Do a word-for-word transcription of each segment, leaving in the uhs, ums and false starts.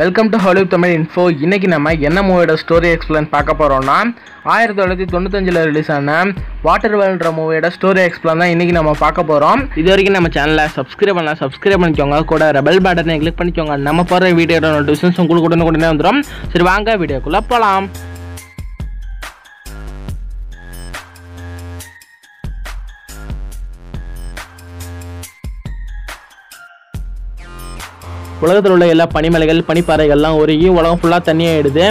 Welcome to Hollywood Tamil info. இன்னைக்கு நம்ம என்ன மூவியோட ஸ்டோரி எக்ஸ்பிளைன் பார்க்க போகிறோம்னா, ஆயிரத்தி தொள்ளாயிரத்தி தொண்ணூத்தஞ்சில் ரிலீஸ் ஆன வாட்டர் வேல்ன்ற மூவியோட ஸ்டோரி எக்ஸ்பிளைன் தான் இன்றைக்கி நம்ம பார்க்க போகிறோம். இது வரைக்கும் நம்ம சேனலை சப்ஸ்கிரைப் பண்ணலாம், சப்ஸ்கிரைப் பண்ணிக்கோங்க, கூட ரெபல் பட்டனை கிளிக் பண்ணிக்கோங்க. நம்ம போகிற வீடியோட நோட்டிஃபிகேஷன்ஸ் உங்களுக்கு உடனே உடனே வந்துடும். சரி வாங்க வீடியோக்குள்ளே போகலாம். உலகத்தில் உள்ள எல்லா பனிமலைகள் பனிப்பாறைகள்லாம் ஒருங்கி உலகம் ஃபுல்லாக தண்ணியே ஆகிடுது.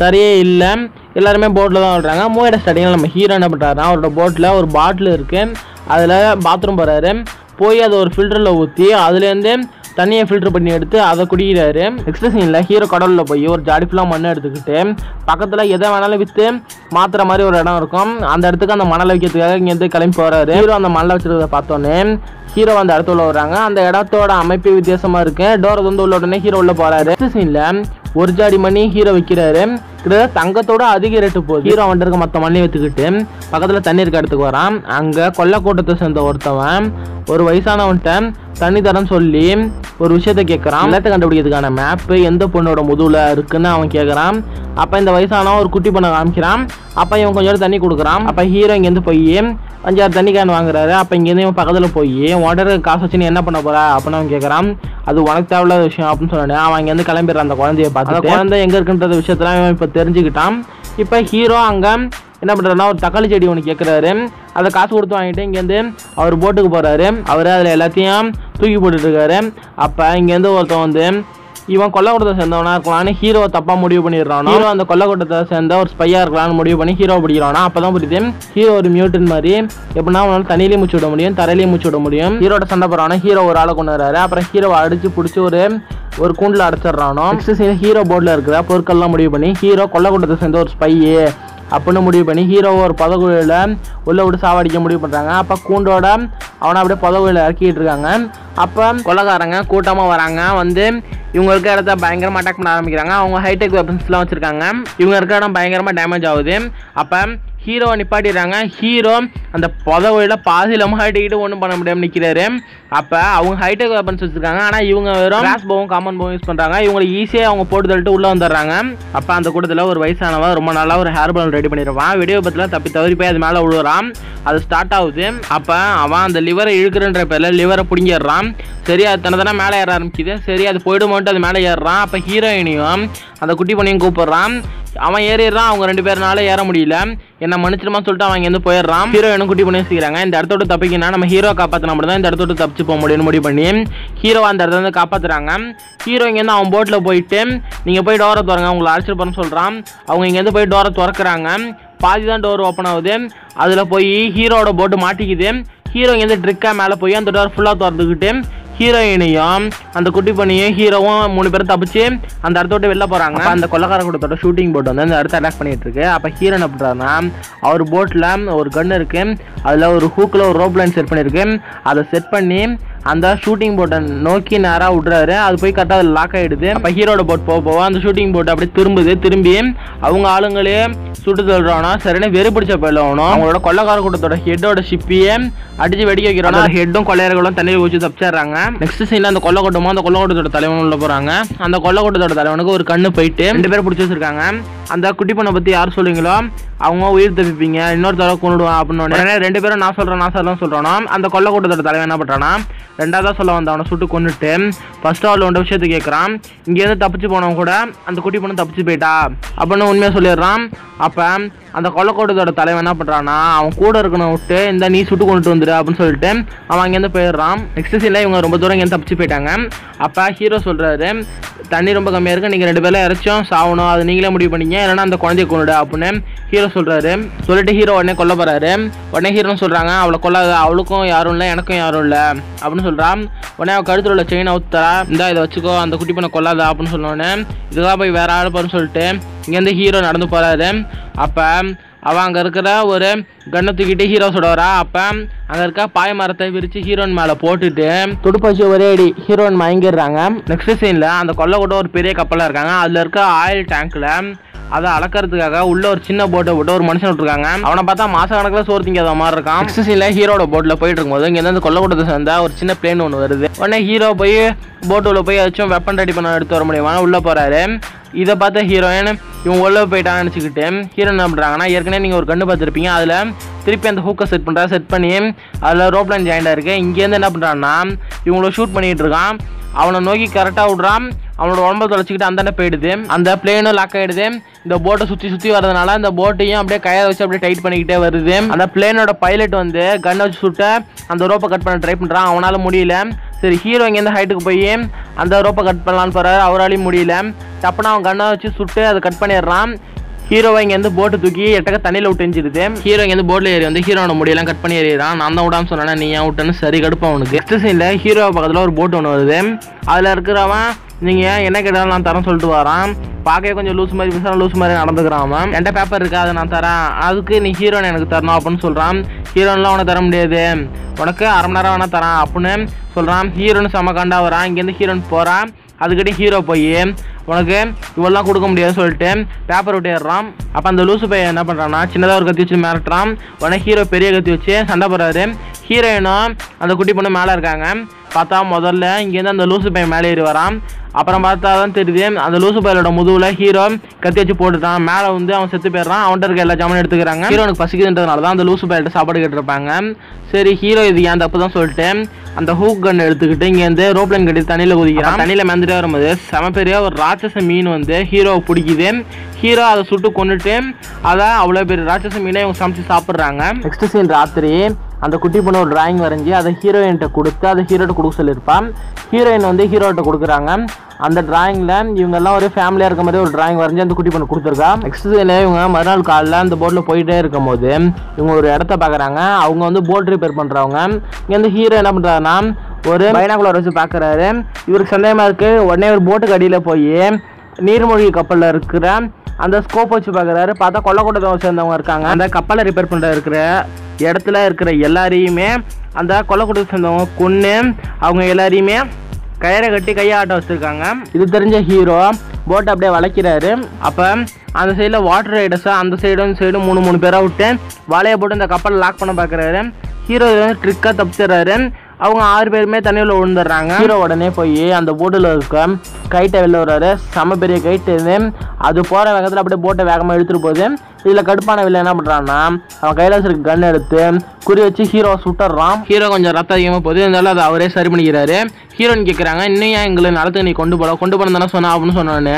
தரையே இல்லை, எல்லாருமே போட்டில் தான் விடுறாங்க. மூவியோட ஸ்டார்டிங்கில் நம்ம ஹீரோ என்ன பண்ணுறாருன்னா, அவரோட போட்டில் ஒரு பாட்டில் இருக்குது, அதில் பாத்ரூம் போகிறாரு. போய் அதை ஒரு ஃபில்டரில் ஊற்றி அதுலேருந்து தண்ணியை ஃபில்டர் பண்ணி எடுத்து அதை குடிக்கிறாரு. நெக்ஸ்ட் சீனில் ஹீரோ கடலில் போய் ஒரு ஜாடி ஃபுல்லாக மண்ணை எடுத்துக்கிட்டு பக்கத்தில் எதை வேணாலும் விற்று மாற்றுற மாதிரி ஒரு இடம் இருக்கும், அந்த இடத்துக்கு அந்த மணலை வைக்கிறதுக்காக இங்கேருந்து கிளம்பி போகிறாரு. ஹீரோ அந்த மணலை வச்சுருக்கிறத பார்த்தோன்னே ஹீரோ அந்த இடத்துல உள்ள வர்றாங்க. அந்த இடத்தோட அமைப்பு வித்தியாசமாக இருக்குது. டோரை வந்து உள்ள உடனே ஹீரோ உள்ள போகிறாரு. நெக்ஸ்ட் சீனில் ஒரு ஜாடி மணி ஹீரோ விற்கிறாரு. கிட்டத்தட்ட தங்கத்தோட அதிக ரேட்டு போகுது. ஹீரோ அவன் இருக்க மற்ற மண்ணை வச்சுக்கிட்டு பக்கத்தில் தண்ணி இருக்க இடத்துக்கு வரான். அங்கே கொல்லை கூட்டத்தை சேர்ந்த ஒருத்தவன் ஒரு வயசானவன்கிட்ட தண்ணி தரன்னு சொல்லி ஒரு விஷயத்த கேட்குறான். நிலத்தை கண்டுபிடிக்கிறதுக்கான மேப்பு எந்த பொண்ணோட முதுவில் இருக்குன்னு அவன் கேட்குறான். அப்போ இந்த வயசானவன் ஒரு குட்டி பொண்ணை காமிக்கிறான். அப்போ இவன் கொஞ்சோண்டு தண்ணி கொடுக்குறான். அப்போ ஹீரோ இங்கேருந்து போய் அஞ்சாறு தண்ணி கேன் வாங்குறாரு. அப்போ இங்கேருந்து இவன் பக்கத்தில் போய் உடனே காசு வச்சுன்னு என்ன பண்ண போகிறா அப்படின்னு அவன் கேட்குறான். அது உனக்கு தேவையில்லாத விஷயம் அப்படின்னு சொன்னோடனே அவன் இங்கேருந்து கிளம்பிடுறான். அந்த குழந்தைய பார்த்து அந்த குழந்தை எங்கே இருக்குன்றது விஷயத்தெல்லாம் இவன் இப்போ தெரிஞ்சுக்கிட்டான். இப்போ ஹீரோ அங்கே என்ன பண்ணுறதுனா ஒரு தக்காளி செடி ஒன்று கேட்குறாரு. அதை காசு கொடுத்து வாங்கிட்டு இங்கேருந்து அவர் போட்டுக்கு போகிறாரு. அவர் அதில் எல்லாத்தையும் தூக்கி போட்டுட்ருக்காரு. அப்போ இங்கேருந்து ஒருத்தன் வந்து இவன் கொல்லக்கூட்டத்தை சேர்ந்தவனா இருக்கலான்னு ஹீரோவை தப்பாக முடிவு பண்ணிடுறானா, ஹீரோ அந்த கொல்லக்கூட்டத்தை சேர்ந்த ஒரு ஸ்பையாக இருக்கலான்னு முடிவு பண்ணி ஹீரோவை பிடிக்கிறானா. அப்போ தான் புரியுது ஹீரோ ஒரு மியூட்டன் மாதிரி. எப்படின்னா அவனால் தண்ணியிலையும் மூச்சு விட முடியும், தரையிலையும் மூச்சு விட முடியும். ஹீரோட சண்டை போகிறானா ஹீரோ ஒரு ஆளை கொண்டு வர்றாரு. அப்புறம் ஹீரோவை அடிச்சு பிடிச்சி ஒரு ஒரு கூண்டில் அடைச்சிட்றானோ. நெக்ஸ்ட் ஹீரோ போர்டில் இருக்கிற பொருட்கள்லாம் முடிவு பண்ணி ஹீரோ கொல்லக்கூட்டத்தை சேர்ந்த ஒரு ஸ்பையே அப்படின்னு முடிவு பண்ணி ஹீரோவை ஒரு பதகுழியில் உள்ளே விட்டு சாவடிக்க முடிவு பண்ணுறாங்க. அப்போ கூண்டோட அவனை அப்படியே பதகுழியில் இறக்கிட்டு இருக்காங்க. அப்போ கொலைக்காரங்க கூட்டமாக வராங்க, வந்து இவங்க இருக்க இடத்த பயங்கரமாக அட்டாக் பண்ண ஆரம்பிக்கிறாங்க. அவங்க ஹைடெக் வெப்பன்ஸ்லாம் வச்சுருக்காங்க. இவங்க இருக்க இடம் பயங்கரமாக டேமேஜ் ஆகுது. அப்போ ஹீரோவை நிப்பாட்டிடுறாங்க. ஹீரோ அந்த பதவியில் பாதியில் மாட்டிக்கிட்டு ஒன்றும் பண்ண முடியாமல் நிற்கிறாரு. அப்போ அவங்க ஹைடெக் வெப்பன்ஸ் வச்சுருக்காங்க, ஆனால் இவங்க வெறும் கிராஸ் பவும் காமன் பவும் யூஸ் பண்ணுறாங்க. இவங்களுக்கு ஈஸியாக அவங்க போட்டு தள்ளிட்டு உள்ளே வந்துடுறாங்க. அப்போ அந்த கூட்டத்தில் ஒரு வயசானவன் ரொம்ப நாளாக ஒரு ஹேர் பலூன் ரெடி பண்ணிடுவான். வெடி விபத்தில் தப்பி தவறி போய் அது மேலே விழுகிறான். அது ஸ்டார்ட் ஆகுது. அப்போ அவன் அந்த லிவரை இழுக்கிறன்ற பேரில் லிவரை பிடிங்கிடுறான். சரி அது தன்னை தானே மேலே ஏற ஆரம்பிக்குது. சரி அது போய்டுமோன்ட்டு அது மேலே ஏறுறான். அப்போ ஹீரோயினையும் அந்த குட்டி பொண்ணையும் கூப்பிட்றான். அவன் ஏறிடுறான். அவங்க ரெண்டு பேர்னால ஏற முடியல, என்ன மன்னிச்சிடுமா சொல்லிட்டு அவன் இங்கேருந்து போயிடுறான். ஹீரோ என்ன குட்டி பண்ணி வச்சுக்கிறாங்க, இந்த இடத்தோட தப்பிக்கினா நம்ம ஹீரோ காப்பாற்றினா மட்டும் தான் இந்த இடத்தோட தப்பிச்சு போக முடியும்னு முடிவு பண்ணி ஹீரோ அந்த இடத்துல வந்து காப்பாற்றுறாங்க. ஹீரோ இங்கேருந்து அவன் போட்டில் போயிட்டு நீங்கள் போய் டோரை திறங்க, உங்களை அழைச்சிட்டு போகிறேன்னு சொல்கிறான். அவங்க இங்கேருந்து போய் டோரை திறக்கிறாங்க. பாதி தான் டோர் ஓப்பன் ஆகுது. அதில் போய் ஹீரோட போட்டு மாட்டிக்குது. ஹீரோ இங்கேருந்து ட்ரிக்காக மேலே போய் அந்த டோர் ஃபுல்லாக திறந்துக்கிட்டு ஹீரோயினையும் அந்த குட்டி பண்ணியும் ஹீரோவும் மூணு பேரும் தப்பிச்சு அந்த இடத்தோட வெளில போகிறாங்க. அந்த கொள்ளக்கார கூட்டத்தோட ஷூட்டிங் போட் வந்து அந்த இடத்த அட்டாக் பண்ணிகிட்டு இருக்கு. அப்போ ஹீரோ என்ன பண்ணுறாருன்னா, அவர் போட்டில் ஒரு கன் இருக்குது, அதில் ஒரு ஹூக்கில் ஒரு ரோப் லைன் செட் பண்ணியிருக்கு. அதை செட் பண்ணி அந்த ஷூட்டிங் போட்டை நோக்கி நேராக விட்றாரு. அது போய் கரெக்டாக அது லாக் ஆகிடுது. அப்போ ஹீரோட போட் போக போக அந்த ஷூட்டிங் போட்டு அப்படியே திரும்புது. திரும்பி அவங்க ஆளுங்களே சுட்டு தள்ளுறானா. சரினே வெறி பிடிச்ச போயிடணும். அவங்களோட கொள்ளைக்கார கூட்டத்தோட ஹெட்டோட ஷிப்பியே அடித்து வெடிக்க வைக்கிறாங்க. ஹெட்டும் கொள்ளையர்களும் தண்ணியில் ஊற்றி தப்பிச்சிடுறாங்க. நெக்ஸ்ட் சீனில் அந்த கொள்ளைக்கூட்டமும் அந்த கொள்ளைக்கூட்டத்தோட தலைவனும் உள்ள போகிறாங்க. அந்த கொள்ளைக்கூட்டத்தோட தலைவனுக்கு ஒரு கண்ணு போயிட்டு ரெண்டு பேர் பிடிச்சி வச்சிருக்காங்க. அந்த குட்டி பொண்ணை பற்றி யார் சொல்லுவீங்களோ அவங்க உயிர் தப்பிப்பீங்க, இன்னொரு தடவை கொண்டுடுவான் அப்படின்னு ரெண்டு பேரும் நான் சொல்கிறேன் நான் சொல்கிறேன் சொல்கிறோன்னா அந்த கொள்ளைக்கூட்டத்தோட தலைவன் என்ன பண்ணுறான்னா, ரெண்டாவதாக சொல்ல வந்த அவனை சுட்டு கொண்டுட்டு ஃபஸ்ட்டு அவள் ஒன்று விஷயத்தை கேட்குறான். இங்கேருந்து தப்பிச்சு போனவன் கூட அந்த குட்டி பொண்ணு தப்பிச்சு போயிட்டா அப்படின்னு உண்மையாக சொல்லிடுறான். அப்போ அந்த கொள்ளைக்கூட்டத்தோட தலைவன் என்ன பண்ணுறான்னா, அவன் கூட இருக்கணும் விட்டு இந்த நீ சுட்டு கொண்டுட்டு வந்துடு அப்படின்னு சொல்லிட்டு அவன் அங்கேருந்து போயிடுறான். நெக்ஸ்ட் சீனில் இவங்க ரொம்ப தூரம் இங்கேருந்து தப்பிச்சு போயிட்டாங்க. அப்போ ஹீரோ சொல்கிறாரு, தண்ணி ரொம்ப கம்மியாக இருக்குது, நீங்கள் ரெண்டு பேரும் இறச்சும் சாகணும், அது நீங்களே முடிவு பண்ணிங்க, இல்லைன்னா அந்த குழந்தைய கொண்டுடு அப்படின்னு ஹீரோ சொல்கிறாரு. சொல்லிட்டு ஹீரோ உடனே கொல்ல போகிறாரு. உடனே ஹீரோன்னு சொல்கிறாங்க, அவளை கொல்லாத, அவளுக்கும் யாரும் இல்லை எனக்கும் யாரும் இல்லை அப்படின்னு சொல்கிறான். உடனே அவள் கழுத்தில் உள்ள செயினை ஊத்துறா, இந்தா இதை வச்சுக்கோ, அந்த குட்டி பண்ண கொல்லாத அப்படின்னு சொன்னோடனே இதுதான் போய் வேற ஆள் போகிறேன்னு சொல்லிட்டு இங்கேருந்து ஹீரோ நடந்து போகிறாரு. அப்போ அவன் அங்கே இருக்கிற ஒரு கண்ணை தூக்கிட்டு ஹீரோ சுடுறா. அப்போ அங்கே இருக்க பாய் மரத்தை விரித்து ஹீரோயின் மேலே போட்டுட்டு துடுப்பச்சு ஒரே அடி ஹீரோயின் மயங்கிடுறாங்க. நெக்ஸ்ட் சீனில் அந்த கொல்லைக்கூட ஒரு பெரிய கப்பலாக இருக்காங்க. அதில் இருக்க ஆயில் டேங்க்கில் அதை அளக்கிறதுக்காக உள்ள ஒரு சின்ன போட்டை விட்டு ஒரு மனுஷன் விட்டுருக்காங்க. அவனை பார்த்தா மாச கணக்கில் சோறு திங்காத மாதிரி இருக்கான். நெக்ஸ்ட் சீன்ல ஹீரோட போட்ல போயிட்டு இருக்கும்போது இங்க இருந்து கொல்லக்கூடத்தை சேர்ந்தா ஒரு சின்ன பிளேன் ஒன்று வருது. உடனே ஹீரோ போய் போட்டுள்ள போய் ஏதாச்சும் வெப்பன் ரெடி பண்ண எடுத்து வர முடியுமான்னு உள்ள போறாரு. இதை பார்த்த ஹீரோயின் இவங்க உள்ள போயிட்டான்னு நினச்சிக்கிட்டு ஹீரோயின் என்ன பண்ணுறாங்கன்னா, ஏற்கனவே நீங்கள் ஒரு கண்ணு பார்த்துருப்பீங்க, அதில் திருப்பி அந்த ஹூக்கை செட் பண்ணுறா. செட் பண்ணி அதில் ரோப்லைன் ஜாயிண்டாக இருக்குது. இங்கேருந்து என்ன பண்ணுறான்னா இவங்கள ஷூட் பண்ணிகிட்டு இருக்கான். அவனை நோக்கி கரெக்டாக விட்றான். அவனோட உடம்பை தொலைச்சிக்கிட்டு அந்தாண்டை போயிடுது. அந்த பிளேனும் லாக் ஆகிடுது. இந்த போட்டை சுற்றி சுற்றி வரதுனால அந்த போட்டையும் அப்படியே கயிறை வச்சு அப்படியே டைட் பண்ணிக்கிட்டே வருது. அந்த பிளேனோட பைலட் வந்து கன்னை வச்சு சுட்ட அந்த ரோப்பை கட் பண்ண ட்ரை பண்ணுறான். அவனால் முடியல. சரி, ஹீரோ இங்கேருந்து ஹைட்டுக்கு போய் அந்த ரோப்பை கட் பண்ணலான்னு போகிறார். அவராலையும் முடியல. டப்புனா அவன் கண்ணை வச்சு சுட்டு அதை கட் பண்ணிடுறான். ஹீரோவை இங்கேருந்து போட்டு தூக்கி எட்டக்க தண்ணியில் விட்டு எஞ்சிடுது. ஹீரோ இங்கேருந்து போட்டில் ஏறி வந்து ஹீரோவோட முடியெல்லாம் கட் பண்ணி ஏறிடுறான். நான் தான் விடாமல் சொன்னேன், நீ ஏன் விட்டேன்னு சரி கடுப்பா அவனுக்கு. நெக்ஸ்ட் சீனில் ஹீரோ பக்கத்தில் ஒரு போட்டு ஒன்று வருது. அதில் இருக்கிறவன் நீங்கள் என்ன கேட்டாலும் நான் தரேன்னு சொல்லிட்டு வரான். பார்க்கவே கொஞ்சம் லூஸ் மாதிரி பேசுகிறான், லூஸ் மாதிரி நடந்துக்கிறான். என்கிட்ட பேப்பர் இருக்குது, அதை நான் தரேன், அதுக்கு நீ ஹீரோனை எனக்கு தரணும் அப்படின்னு சொல்கிறான். ஹீரோன்லாம் உனக்கு தர முடியாது, உனக்கு அரை மணி நேரம் வேணால் தரான் அப்படின்னு சொல்கிறான். ஹீரோன்னு செம காண்டா வரான். இங்கேருந்து ஹீரோன் போகிறான். அதுக்கிட்டே ஹீரோ போய் உனக்கு இவ்வளோலாம் கொடுக்க முடியாதுன்னு சொல்லிட்டு பேப்பர் விட்டுறான். அப்போ அந்த லூசு பையன் என்ன பண்ணுறான்னா சின்னதாக ஒரு கத்தி வச்சு மிரட்டுறான். உடனே ஹீரோ பெரிய கத்தி வச்சு சண்டை போடுறாரு. ஹீரோயினும் அந்த குட்டி பொண்ணு மேலே இருக்காங்க. பார்த்தா முதல்ல இங்கேருந்து அந்த லூசு பையன் மேலே ஏறி வரான். அப்புறம் பார்த்தா தான் தெரியுது அந்த லூசு பையனோட முதுவில் ஹீரோ கத்தி வச்சு போட்டுட்டான். மேலே வந்து அவன் செத்து போயிடுறான். அவன்கிட்ட இருக்க எல்லா ஜாமானும் எடுத்துக்கிறாங்க. ஹீரோனுக்கு பசிக்குதுன்றதுனால தான் அந்த லூசு பையன்கிட்ட சாப்பாடு கேட்டிருப்பாங்க. சரி, ஹீரோ இது ஏன் தப்பு தான் சொல்லிட்டு அந்த ஹூக் கன் எடுத்துக்கிட்டு இங்கேருந்து ரோப்லைன் கட்டி தண்ணியில் குதிக்கிறான். தண்ணியில் மேந்துட்டே வரும்போது செம பெரிய ஒரு ராட்சச மீன் வந்து ஹீரோவை பிடிக்குது. ஹீரோ அதை சுட்டு கொண்டுட்டு அதை அவ்வளோ பெரிய ராட்சச மீனை இவங்க சமைச்சு சாப்பிட்றாங்க. நெக்ஸ்ட் சீன் ராத்திரி அந்த குட்டி பொண்ணு ஒரு டிராயிங் வரைஞ்சி அதை ஹீரோயின்கிட்ட கொடுத்து அதை ஹீரோட்ட கொடுக்க சொல்லியிருப்பான். ஹீரோயின் வந்து ஹீரோட்ட கொடுக்குறாங்க. அந்த டிராயிங்கில் இவங்கெல்லாம் ஒரு ஃபேமிலியாக இருக்க மாதிரி ஒரு டிராயிங் வரைஞ்சி அந்த குட்டி பொண்ணு கொடுத்துருக்கா. நெக்ஸ்ட் டேல இவங்க மறுநாள் காலையில் அந்த போட்டில் போயிட்டே இருக்கும் போது இவங்க ஒரு இடத்த பார்க்குறாங்க. அவங்க வந்து போட் ரிப்பேர் பண்ணுறவங்க. இங்கே வந்து ஹீரோ என்ன பண்ணுறாங்கன்னா ஒரு பைனாகுலர் வச்சு பார்க்குறாரு. இவருக்கு சந்தேகமாக இருக்குது. உடனே ஒரு போட்டுக்கு அடியில் போய் நீர்மூழ்கி கப்பலில் இருக்கிற அந்த ஸ்கோப் வச்சு பார்க்குறாரு. பார்த்தா கொல்லக்கூடத்தை சேர்ந்தவங்க இருக்காங்க. அந்த கப்பலை ரிப்பேர் பண்ணுற இருக்கிற இடத்துல இருக்கிற எல்லாரையுமே அந்த கொல்லக்கூடத்தை சேர்ந்தவங்க கொன்று அவங்க எல்லாரையுமே கயிறை கட்டி கையை ஆட்ட வச்சுருக்காங்க. இது தெரிஞ்ச ஹீரோ போட்டை அப்படியே வளைக்கிறாரு. அப்போ அந்த சைடில் வாட்டர் ரைடர்ஸாக அந்த சைடும் சைடும் மூணு மூணு பேராக விட்டு வலையை போட்டு இந்த கப்பலை லாக் பண்ண பார்க்குறாரு. ஹீரோ வந்து ட்ரிக்காக தப்பிச்சிடுறாரு. அவங்க ஆறு பேருமே தண்ணியில் விழுந்துடுறாங்க. ஹீரோ உடனே போய் அந்த போட்டில் இருக்க கைட்டை வெளில வர்றாரு. செம பெரிய கைட்டு இது. அது போகிற வேகத்தில் அப்படியே போட்டை வேகமாக எடுத்துகிட்டு போகுது. இதில் கடுப்பான வில்லை என்ன பண்ணுறான்னா அவன் கையில் வச்சிருக்க கன் எடுத்து குறி வச்சு ஹீரோவை சுட்டுறான். ஹீரோ கொஞ்சம் ரத்தம் அதிகமாக போகுது. இருந்தாலும் அதை அவரே சரி பண்ணிக்கிறாரு. ஹீரோன்னு கேட்குறாங்க, இன்னும் ஏன் எங்களை நிலத்துக்கு நீ கொண்டு போகலாம், கொண்டு போன தானே சொன்ன அப்படின்னு சொன்னோன்னு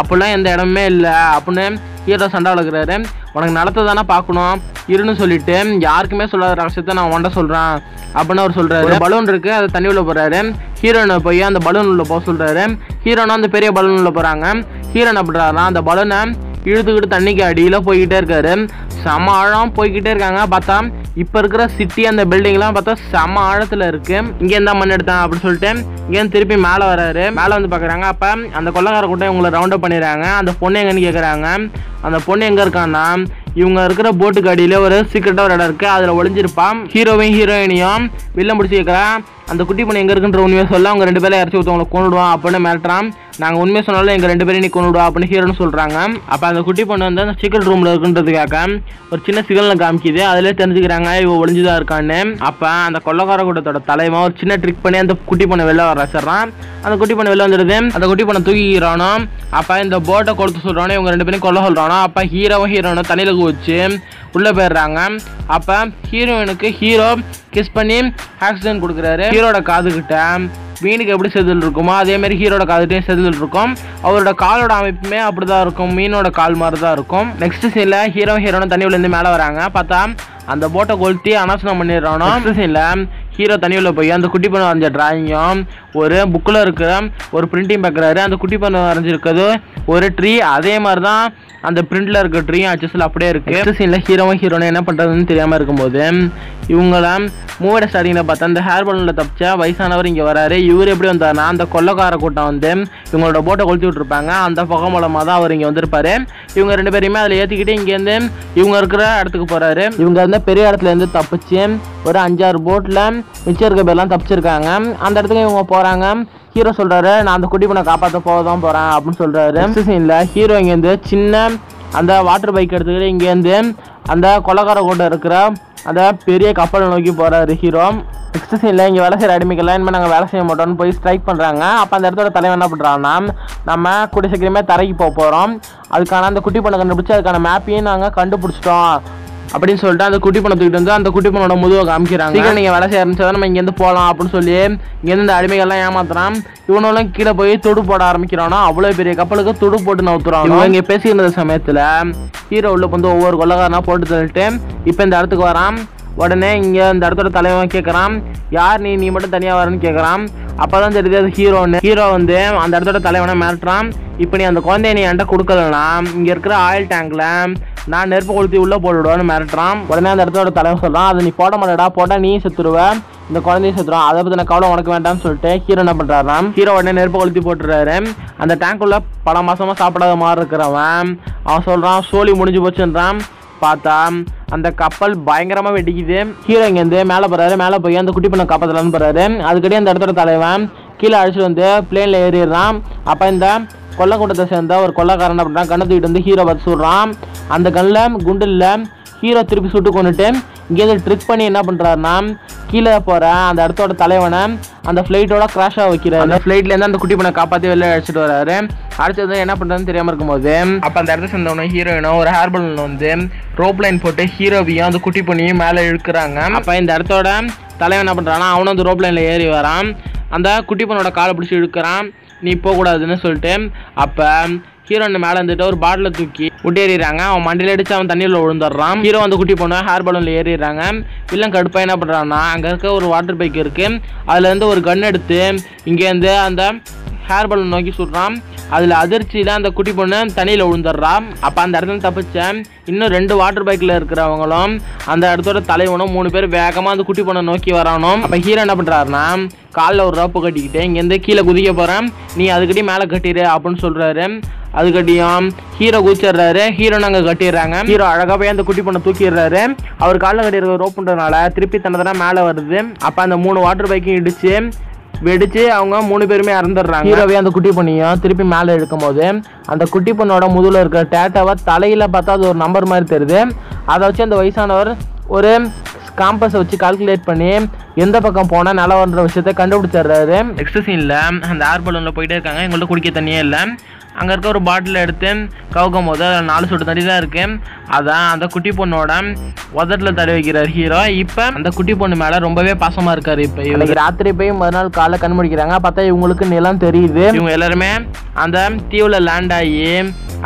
அப்படிலாம் எந்த இடமே இல்லை அப்படின்னு ஹீரோ சண்டை வளர்க்குறாரு. உனக்கு நிலத்தை தானே பார்க்கணும் இருன்னு சொல்லிட்டு யாருக்குமே சொல்லாத ரகசியத்தை நான் உன்ட்ட சொல்கிறேன் அப்படின்னு அவர் சொல்கிறாரு. பலூன் இருக்குது, அதை தண்ணி உள்ள போகிறாரு. ஹீரோனை போய் அந்த பலூன் உள்ள போக சொல்கிறாரு. ஹீரோனா அந்த பெரிய பலூன் உள்ள போகிறாங்க. ஹீரோன் அப்படின்னா அந்த பலூனை இழுத்துக்கிட்டு தண்ணிக்கு அடியில் போய்கிட்டே இருக்காரு. செம ஆழம் போய்கிட்டே இருக்காங்க. பார்த்தா இப்போ இருக்கிற சிட்டி அந்த பில்டிங்லாம் பார்த்தா செம ஆழத்தில் இருக்குது. இங்கேருந்தா மண் எடுத்தான் அப்படின்னு சொல்லிட்டு இங்கேருந்து திருப்பி மேலே வராரு. மேலே வந்து பார்க்குறாங்க. அப்போ அந்த கொள்ளக்கார கூட்டம் இவங்களை ரவுண்டப் பண்ணிடுறாங்க. அந்த பொண்ணு எங்கன்னு கேட்குறாங்க. அந்த பொண்ணு எங்கே இருக்கான்னா இவங்க இருக்கிற போட்டுக்கு அடியில் ஒரு சீக்கிரட்டாக ஒரு இடம் இருக்குது, அதில் ஒளிஞ்சிருப்பான். ஹீரோவையும் ஹீரோயினையும் வில்லம் பிடிச்சி கேட்குறான். அந்த குட்டி பொண்ணு எங்கே இருக்குன்ற உண்மையை சொல்ல அவங்க ரெண்டு பேரும் இறச்சி ஒருத்தவங்களை கொண்டுடுவான் அப்படின்னு மிரட்டுறான். நாங்கள் உண்மையை சொன்னாலும் எங்கள் ரெண்டு பேரும் நீ கொண்டுடுவா அப்படின்னு ஹீரோன்னு சொல்கிறாங்க. அப்போ அந்த குட்டி பொண்ணு வந்து அந்த சீக்கிரட் ரூமில் இருக்குன்றதுக்காக ஒரு சின்ன சிக்னலை காமிக்கிது. அதிலே தெரிஞ்சுக்கிறாங்க இவன் ஒளிஞ்சுதான் இருக்கான்னு. அப்போ அந்த கொள்ளக்கார கூட்டத்தோட தலைவன் ஒரு சின்ன ட்ரிக் பண்ணி அந்த குட்டி பொண்ணை வெளில வராசிடுறான். அந்த குட்டி பொண்ணை வெளில வந்துடுது. அந்த குட்டி பொண்ணை தூக்கிக்கிறானோ. அப்போ இந்த போட்டை கொடுத்து சொல்கிறானோ இவங்க ரெண்டு பேரும் கொல்ல சொல்கிறானோ. அப்போ ஹீரோவும் ஹீரோனோ தண்ணியில் வச்சு உள்ளே போயிடுறாங்க. அப்போ ஹீரோயினுக்கு ஹீரோ கிஸ் பண்ணி ஆக்சிடென்ட் கொடுக்குறாரு. ஹீரோட காதுகிட்ட மீனுக்கு எப்படி செதில் இருக்குமோ அதேமாரி ஹீரோட காதுகிட்டையும் செதில் இருக்கும். அவரோட காலோட அமைப்புமே அப்படி தான் இருக்கும், மீனோட கால் மாதிரி தான் இருக்கும். நெக்ஸ்ட் சீனில் ஹீரோ ஹீரோனும் தண்ணி உள்ளேருந்து மேலே வராங்க. பார்த்தா அந்த போட்டை கொளுத்தி அனாசனம் பண்ணிடுறானோ. நெக்ஸ்ட் சீனில் ஹீரோ தண்ணியில் போய் அந்த குட்டி பொண்ணு வரைஞ்ச டிராயிங்கும் ஒரு புக்கில் இருக்கிற ஒரு பிரிண்டிங் பார்க்குறாரு. அந்த குட்டி பொண்ணு வரைஞ்சிருக்கிறது ஒரு ட்ரீ, அதே மாதிரி தான் அந்த பிரிண்டில் இருக்கிற ட்ரீயும் அச்சஸில் அப்படியே இருக்குது. நெக்ஸ்ட் சீனில் ஹீரோவும் ஹீரோனும் என்ன பண்ணுறதுன்னு தெரியாமல் இருக்கும்போது இவங்கள மூவோட ஸ்டார்டிங்கில் பார்த்தா அந்த ஹேர் பலூனில் தப்பிச்சா வயசானவர் இங்கே வராரு. இவர் எப்படி வந்தார்னா அந்த கொள்ளக்கார கூட்டம் வந்து இவங்களோட போட்டை கொளுத்தி விட்டுருப்பாங்க. அந்த புகை மூலமாக தான் அவர் இங்கே வந்திருப்பாரு. இவங்க ரெண்டு பேருமே அதில் ஏற்றிக்கிட்டு இங்கேருந்து இவங்க இருக்கிற இடத்துக்கு போகிறாரு. இவங்க வந்து பெரிய இடத்துலேருந்து தப்பிச்சு ஒரு அஞ்சாறு போட்டில் மிச்சம் இருக்க பேர்லாம் தப்பிச்சிருக்காங்க. அந்த இடத்துக்கு இவங்க போகிறாங்க. ஹீரோ சொல்றாரு, நான் அந்த குட்டி பொண்ணை காப்பாற்ற போதான் போறேன் அப்படின்னு சொல்றாரு. சீன்ல ஹீரோ இங்க இருந்து சின்ன அந்த வாட்டர் பைக் எடுத்துக்கிட்டு இங்க இருந்து அந்த கொலகார கூட இருக்கிற அந்த பெரிய கப்பல் நோக்கி போறாரு ஹீரோ. நெக்ஸ்ட் சீனில் இங்கே வேலை செய்கிற அடிமைக்கெல்லாம் இனிமேல் நாங்கள் வேலை செய்ய மாட்டோம்னு போய் ஸ்ட்ரைக் பண்ணுறாங்க. அப்போ அந்த இடத்தோட தலைவன் என்ன பண்ணுறாங்கன்னா, நம்ம கூடிய சீக்கிரமே தரைக்கு போக போகிறோம், அதுக்கான அந்த குட்டி பொண்ணை கண்டுபிடிச்சி அதுக்கான மேப்பையும் நாங்கள் கண்டுபிடிச்சிட்டோம் அப்படின்னு சொல்லிட்டு அந்த குட்டி பொண்ணை தூக்கிட்டு வந்து அந்த குட்டி பொண்ணோட முதுவை காமிக்கிறாங்க. சீக்கிரம் நீங்கள் வேலை செய்ய ஆரம்பிச்சா நம்ம இங்கேருந்து போகலாம் அப்படின்னு சொல்லி இங்கேருந்து இந்த அடிமைகள்லாம் ஏமாத்துறான். இவனெல்லாம் கீழே போய் துடு போட ஆரம்பிக்கிறானோ, அவ்வளோ பெரிய கப்பலுக்கு துடு போட்டு நவுத்துறான். இவன் இங்கே பேசியிருந்த சமயத்தில் ஹீரோ உள்ள வந்து ஒவ்வொரு கொள்ளக்காரனாக போட்டு தள்ளிட்டு இப்போ இந்த இடத்துக்கு வரான். உடனே இங்கே இந்த இடத்தோட தலைவன் கேட்குறான், யார் நீ நீ மட்டும் தனியாக வரேன்னு கேட்குறான். அப்போ தான் தெரியுது அது ஹீரோன்னு. ஹீரோ வந்து அந்த இடத்தோட தலைவனை மிரட்டுறான், இப்போ நீ அந்த குழந்தைய நீ என்கிட்ட கொடுக்கலன்னா இங்கே இருக்கிற ஆயில் டேங்கில் நான் நெருப்பு கொளுத்தி உள்ளே போட்டுவிடுவேன்னு மிரட்டுறான். உடனே அந்த இடத்தோட தலைவன் சொல்கிறான், அதை நீ போட மாட்டடா, போட்டால் நீ செத்துருவேன், இந்த குழந்தையும் செத்துடும், அதை பற்றி நான் கவலை உனக்கு வேண்டாம்னு சொல்லிட்டு ஹீரோ என்ன பண்ணுறாராம், ஹீரோ உடனே நெருப்பு கொளுத்தி போட்டுறாரு. அந்த டேங்குள்ளே பல மாதமாக சாப்பிடாத மாதிரி இருக்கிறவன் அவன் சொல்கிறான், சோலி முடிஞ்சு போச்சுன்றான். பார்த்தா அந்த கப்பல் பயங்கரமாக வெடிக்குது. ஹீரோ இங்கேருந்து மேலே போகிறாரு, மேலே போய் அந்த குட்டி பண்ண காப்பாற்றலான்னு போகிறாரு. அதுக்கடியே அந்த இடத்தோட தலைவன் கீழே அழிச்சிட்டு வந்து பிளேனில் ஏறிடுறான். அப்போ இந்த கொள்ளக்கூட்டத்தை சேர்ந்த ஒரு கொள்ளக்காரன் அப்படின்னா கண்ணை தூக்கிட்டு வந்து ஹீரோ பார்த்து சுடுறான். அந்த கண்ணில் குண்டு இல்லை, ஹீரோ திருப்பி சுட்டு கொண்டுட்டு இங்கேருந்து ட்ரிக் பண்ணி என்ன பண்ணுறாருன்னா கீழே போகிற அந்த இடத்தோட தலைவனை அந்த ஃப்ளைட்டோட கிராஷாக வைக்கிறார். அந்த ஃப்ளைட்லேருந்து அந்த குட்டி பொண்ணை காப்பாற்றி வெளில அடிச்சுட்டு வராரு. அடுத்தது என்ன பண்ணுறதுன்னு தெரியாமல் இருக்கும்போது அப்போ அந்த இடத்துல சேர்ந்தவன ஹீரோயினும் ஒரு ஹேர் பலூனில் வந்து ரோப் லைன் போட்டு ஹீரோவையும் அந்த குட்டி பொண்ணையும் மேலே இழுக்கிறாங்க. அப்போ இந்த இடத்தோட தலைவன் என்ன பண்ணுறான்னா, அவனும் அந்த ரோப் லைனில் ஏறி வரான், அந்த குட்டி பொண்ணோட காலை பிடிச்சி இழுக்கிறான், நீ போகக்கூடாதுன்னு சொல்லிட்டு. அப்போ ஹீரோன்னு மேலே வந்துட்டு ஒரு பாட்டில் தூக்கி விட்டு ஏறிடுறாங்க. அவன் மண்டியில் அடிச்சு அவன் தண்ணியில் விழுந்துடுறான். ஹீரோ அந்த குட்டி பொண்ணு ஹேர் பலூனில் ஏறிடுறாங்க. இல்லை கடுப்பாக என்ன பண்ணுறான்னா, அங்கே இருக்க ஒரு வாட்டர் பைக் இருக்குது, அதுலேருந்து ஒரு கன் எடுத்து இங்கேருந்து அந்த ஹேர் பலூன் நோக்கி சுடுறான். அதில் அதிர்ச்சியில் அந்த குட்டி பொண்ணு தண்ணியில் விழுந்துடுறான். அப்போ அந்த இடத்துல தப்பிச்சேன் இன்னும் ரெண்டு வாட்டர் பைக்கில் இருக்கிறவங்களும் அந்த இடத்தோட தலைவனும் மூணு பேர் வேகமாக அந்த குட்டி பொண்ணை நோக்கி வரணும். அப்போ ஹீரோ என்ன பண்ணுறாருன்னா, காலில் ஒரு ரோப்பு கட்டிக்கிட்டு இங்கேருந்து கீழே குதிக்க போகிறேன், நீ அதுக்கிட்டையும் மேலே கட்டிடு அப்படின்னு சொல்கிறாரு. அதுக்கட்டியும் ஹீரோ குதிச்சிடுறாரு, ஹீரோ நாங்கள் கட்டிடுறாங்க. ஹீரோ அழகாக போய் அந்த குட்டி பொண்ணை தூக்கிடுறாரு. அவர் காலில் கட்டிடுற ரோப் பண்ணுறதுனால திருப்பி தன்னதான மேலே வருது. அப்போ அந்த மூணு வாட்டர் பைக்கையும் இடிச்சு வெடிச்சு அவங்க மூணு பேருமே இறந்துடுறாங்க. ஹீரோவே அந்த குட்டி பொண்ணையும் திருப்பி மேலே எடுக்கும் போது அந்த குட்டி பொண்ணோட முதுகில் இருக்கிற டேட்டாவை தலையில் பார்த்தா அது ஒரு நம்பர் மாதிரி தெரியுது. அதை வச்சு அந்த வயசானவர் ஒரு காம்பஸை வச்சு கால்குலேட் பண்ணி எந்த பக்கம் போனால் நிலவன்ற விஷயத்த கண்டுபிடிச்சிடுறாரு. நெக்ஸ்ட் சீனில் அந்த ஏர் பலூனில் போயிட்டே இருக்காங்க, எங்கள்கிட்ட குடிக்க தண்ணியே இல்லை. அங்கே இருக்க ஒரு பாட்டில் எடுத்து கவுக்கும் போது அதில் நாலு சொட்டு தண்ணி தான் இருக்குது, அதான் அந்த குட்டி பொண்ணோட உதட்டில் தடவி வைக்கிறார் ஹீரோ. இப்போ அந்த குட்டி பொண்ணு மேலே ரொம்பவே பாசமாக இருக்கார். இப்போ இவங்க ராத்திரி போய் மறுநாள் காலை கண்டுபிடிக்கிறாங்க. பார்த்தா இவங்களுக்கு நிலம் தெரியுது. இவங்க எல்லாருமே அந்த தீவில் லேண்ட் ஆகி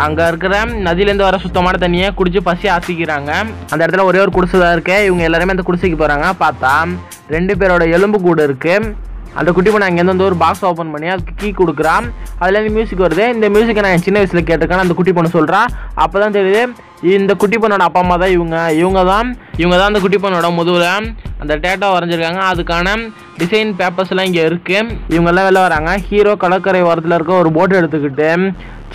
அங்கே இருக்கிற நதியிலேருந்து வர சுத்தமான தண்ணியை குடிச்சு பசி ஆசிக்கிறாங்க. அந்த இடத்துல ஒரே ஒரு குடிசை தான் இருக்குது. இவங்க எல்லாருமே அந்த குடிசைக்கு போகிறாங்க. பார்த்தா ரெண்டு பேரோட எலும்பு கூடு இருக்குது. அந்த குட்டி பொண்ணு அங்கேருந்து வந்து ஒரு பாக்ஸ் ஓப்பன் பண்ணி அதுக்கு கீ கொடுக்குறான். அதுலேருந்து மியூசிக் வருது. இந்த மியூசிக்கை நான் சின்ன வயசில் கேட்டிருக்கேன்னு அந்த குட்டி பொண்ணு சொல்கிறான். அப்போ தான் தெரியுது இந்த குட்டி பொண்ணோட அப்பா அம்மா தான் இவங்க இவங்க தான் இவங்க தான் அந்த குட்டி பொண்ணோட முதுகில் அந்த டேட்டா வரைஞ்சிருக்காங்க. அதுக்கான டிசைன் பேப்பர்ஸ்லாம் இங்கே இருக்குது. இவங்கெல்லாம் வெளில வராங்க. ஹீரோ கடற்கரை ஓரத்தில் இருக்க ஒரு போட்டு எடுத்துக்கிட்டு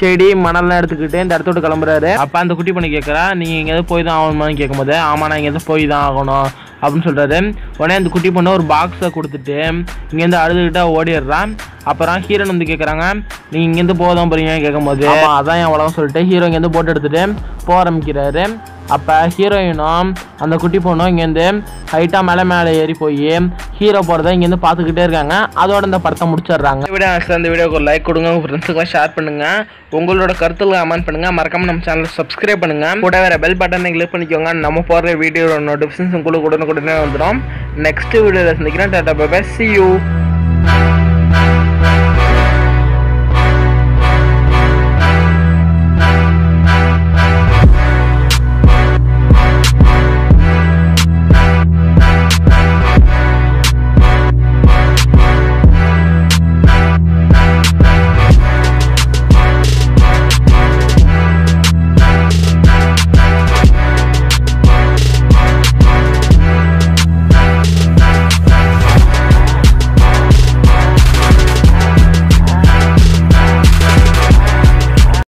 செடி மணல்லாம் எடுத்துக்கிட்டு இந்த இடத்தோட கிளம்புறாரு. அப்போ அந்த குட்டி பொண்ணு கேட்குறா, நீங்கள் எங்கேயாவது போய் தான் ஆகணுமான்னு கேட்கும்போது, ஆமாம் நான் எங்கேயாவது போய் தான் ஆகணும் அப்படின்னு சொல்கிறாரு. உடனே அந்த குட்டி பொண்ணு ஒரு பாக்ஸை கொடுத்துட்டு இங்கேருந்து அழுதுகிட்டா ஓடிடுறான். அப்புறம் ஹீரோன் வந்து கேட்குறாங்க, நீங்கள் இங்கேருந்து போக தான் போகிறீங்கன்னு கேட்கும்போது, அதான் என் உலகம் சொல்லிட்டு ஹீரோ இங்கேருந்து போட்டு எடுத்துகிட்டு போக ஆரம்பிக்கிறாரு. அப்போ ஹீரோயினும் அந்த குட்டி பொண்ணும் இங்கேருந்து ஹைட்டாக மேலே மேலே ஏறி போய் ஹீரோ போகிறத இங்கேருந்து பார்த்துக்கிட்டே இருக்காங்க. அதோட இந்த படத்தை முடிச்சிடுறாங்க. இந்த வீடியோ அந்த வீடியோக்கு ஒரு லைக் கொடுங்க, உங்கள் ஃப்ரெண்ட்ஸுக்கெல்லாம் ஷேர் பண்ணுங்கள், உங்களோட கருத்துக்களை கமெண்ட் பண்ணுங்கள், மறக்காமல் நம்ம சேனலை சப்ஸ்கிரைப் பண்ணுங்கள், கூட வேறு பெல் பட்டனை கிளிக் பண்ணிக்கோங்க. நம்ம போடுற வீடியோட நோட்டிஃபிகேஷன் உங்களுக்கு உடனே உடனே வந்துடும். நெக்ஸ்ட் வீடியோவில் சந்திக்கிறேன். Tata bye bye, see you.